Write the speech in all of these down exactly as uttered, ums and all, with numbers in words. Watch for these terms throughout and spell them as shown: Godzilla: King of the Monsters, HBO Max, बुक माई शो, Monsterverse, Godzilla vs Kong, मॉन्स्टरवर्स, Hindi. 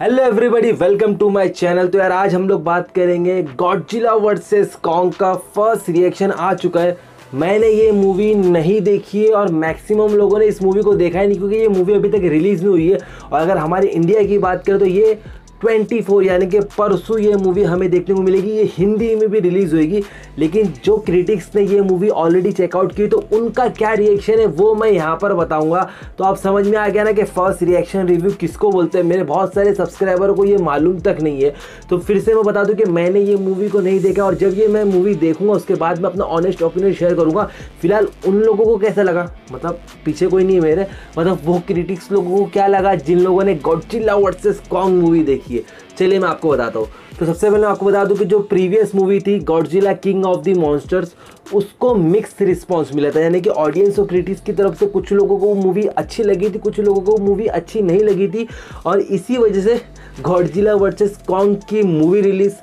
Hello everybody, welcome to my channel. तो यार आज हम लोग बात करेंगे गॉडजिला वर्सेस कॉन्ग का फर्स्ट रिएक्शन आ चुका है। मैंने ये मूवी नहीं देखी है और मैक्सिमम लोगों ने इस मूवी को देखा ही नहीं, क्योंकि ये मूवी अभी तक रिलीज़ नहीं हुई है। और अगर हमारे इंडिया की बात करें तो ये चौबीस यानी कि परसों ये मूवी हमें देखने को मिलेगी। ये हिंदी में भी रिलीज़ होगी, लेकिन जो क्रिटिक्स ने ये मूवी ऑलरेडी चेकआउट की तो उनका क्या रिएक्शन है वो मैं यहाँ पर बताऊँगा। तो आप समझ में आ गया ना कि फ़र्स्ट रिएक्शन रिव्यू किसको बोलते हैं। मेरे बहुत सारे सब्सक्राइबर को ये मालूम तक नहीं है, तो फिर से मैं बता दूँ कि मैंने ये मूवी को नहीं देखा और जब ये मैं मूवी देखूँगा उसके बाद मैं अपना ऑनेस्ट ओपिनियन शेयर करूँगा। फिलहाल उन लोगों को कैसा लगा, मतलब पीछे कोई नहीं है मेरे, मतलब वो क्रिटिक्स लोगों को क्या लगा जिन लोगों ने गॉडजिला वर्सेस कॉन्ग मूवी देखी। चलिए मैं आपको बताता हूँ। तो सबसे पहले आपको बता दूं कि जो प्रीवियस मूवी थी Godzilla king of the monsters, उसको मिक्स्ड रिस्पांस मिला था, यानी कि ऑडियंस और क्रिटिक्स की तरफ से कुछ लोगों को मूवी अच्छी लगी थी, कुछ लोगों को मूवी अच्छी नहीं लगी थी। और इसी वजह से गॉडजिला वर्सेस कॉन्ग की मूवी रिलीज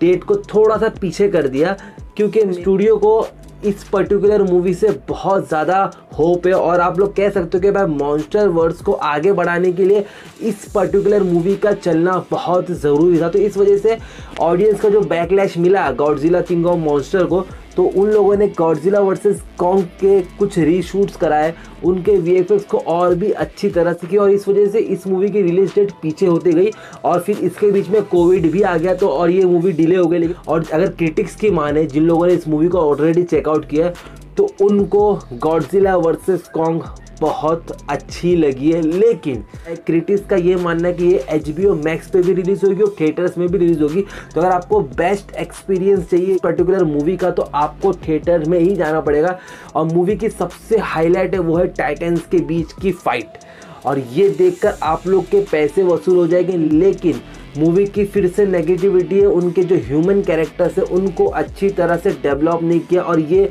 डेट को थोड़ा सा पीछे कर दिया, क्योंकि स्टूडियो को इस पर्टिकुलर मूवी से बहुत ज़्यादा होप है। और आप लोग कह सकते हो कि भाई मॉन्स्टर वर्स को आगे बढ़ाने के लिए इस पर्टिकुलर मूवी का चलना बहुत ज़रूरी था। तो इस वजह से ऑडियंस का जो बैकलैश मिला गॉडजिला किंग ऑफ मॉन्स्टर को, तो उन लोगों ने गॉडजिला वर्सेस कॉन्ग के कुछ रीशूट्स कराए, उनके वीएफएक्स को और भी अच्छी तरह से किया, और इस वजह से इस मूवी की रिलीज डेट पीछे होती गई। और फिर इसके बीच में कोविड भी आ गया तो और ये मूवी डिले हो गई। और अगर क्रिटिक्स की माने जिन लोगों ने इस मूवी को ऑलरेडी चेकआउट किया तो उनको गॉडजिला वर्सेस कॉन्ग बहुत अच्छी लगी है, लेकिन क्रिटिक्स का ये मानना है कि ये एचबीओ मैक्स पे भी रिलीज़ होगी और थिएटर्स में भी रिलीज़ होगी। तो अगर आपको बेस्ट एक्सपीरियंस चाहिए पर्टिकुलर मूवी का तो आपको थिएटर में ही जाना पड़ेगा। और मूवी की सबसे हाईलाइट है वो है टाइटन्स के बीच की फाइट, और ये देखकर आप लोग के पैसे वसूल हो जाएंगे। लेकिन मूवी की फिर से नेगेटिविटी है, उनके जो ह्यूमन कैरेक्टर्स है उनको अच्छी तरह से डेवलप नहीं किया, और ये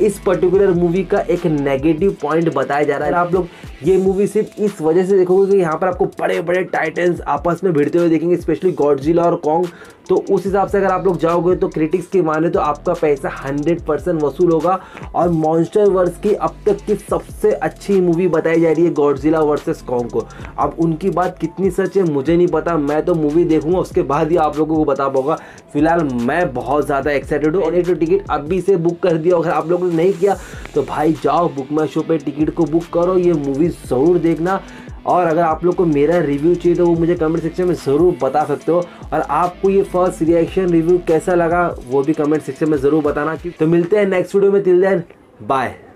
इस पर्टिकुलर मूवी का एक नेगेटिव पॉइंट बताया जा रहा है। आप लोग ये मूवी सिर्फ इस वजह से देखोगे कि यहाँ पर आपको बड़े बड़े टाइटन्स आपस में भिड़ते हुए देखेंगे, स्पेशली गॉडजिला और कॉन्ग। तो उस हिसाब से अगर आप लोग जाओगे तो क्रिटिक्स की माने तो आपका पैसा हंड्रेड परसेंट वसूल होगा। और मॉन्स्टरवर्स की अब तक की सबसे अच्छी मूवी बताई जा रही है गॉडजिला वर्सेस कॉन्ग को। अब उनकी बात कितनी सच है मुझे नहीं पता, मैं तो मूवी देखूंगा उसके बाद ही आप लोगों को बता पाऊंगा। फिलहाल मैं बहुत ज़्यादा एक्साइटेड हूँ। मैंने तो टिकट अभी से बुक कर दिया, अगर आप लोगों ने नहीं किया तो भाई जाओ बुक माई शो पर टिकट को बुक करो, ये मूवी ज़रूर देखना। और अगर आप लोग को मेरा रिव्यू चाहिए तो वो मुझे कमेंट सेक्शन में ज़रूर बता सकते हो, और आपको ये फर्स्ट रिएक्शन रिव्यू कैसा लगा वो भी कमेंट सेक्शन में ज़रूर बताना। तो मिलते हैं नेक्स्ट वीडियो में, टिल देन बाय।